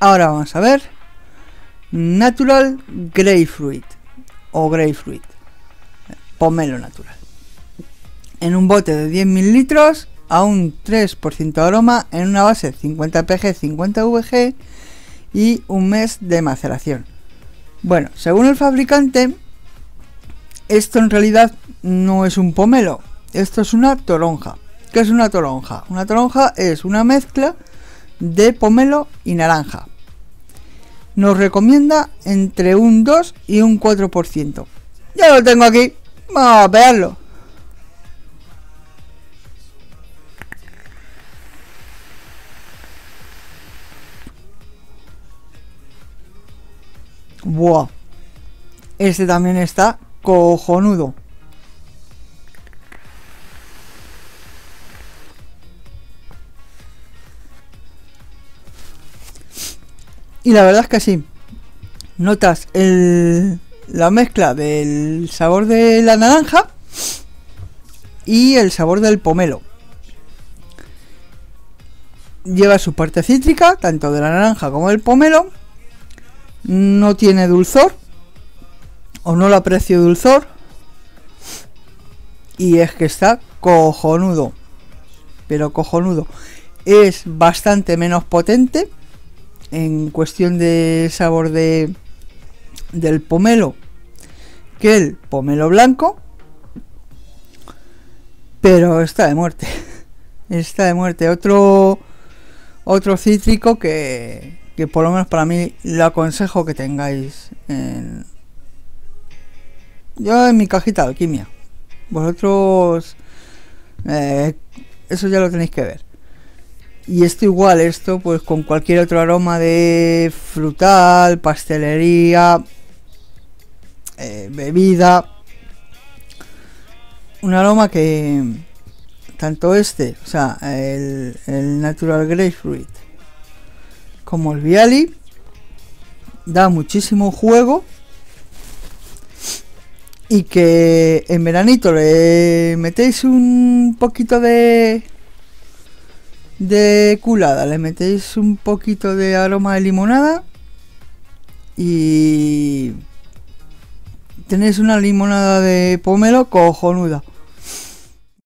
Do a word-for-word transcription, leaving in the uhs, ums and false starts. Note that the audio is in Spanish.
Ahora vamos a ver natural grapefruit o grapefruit, pomelo natural, en un bote de diez mililitros a un tres por ciento de aroma, en una base cincuenta P G cincuenta V G y un mes de maceración. Bueno, según el fabricante, esto en realidad no es un pomelo, esto es una toronja. ¿Qué es una toronja? Una toronja es una mezcla de pomelo y naranja. Nos recomienda entre un dos y un cuatro por ciento. Ya lo tengo aquí, vamos a pegarlo. Wow, este también está cojonudo. Y la verdad es que sí, notas el, la mezcla del sabor de la naranja y el sabor del pomelo. Lleva su parte cítrica, tanto de la naranja como del pomelo. No tiene dulzor, o no lo aprecio dulzor, y es que está cojonudo, pero cojonudo. Es bastante menos potente en cuestión de sabor de del pomelo que el pomelo blanco, pero está de muerte, está de muerte. Otro otro cítrico que, que por lo menos para mí lo aconsejo que tengáis en, yo en mi cajita de alquimia. Vosotros eh, eso ya lo tenéis que ver. Y esto igual, esto pues con cualquier otro aroma de frutal, pastelería, eh, bebida. Un aroma que tanto este, o sea, el, el natural grapefruit como el Viali da muchísimo juego, y que en veranito le metéis un poquito de... de culada, le metéis un poquito de aroma de limonada y tenéis una limonada de pomelo cojonuda.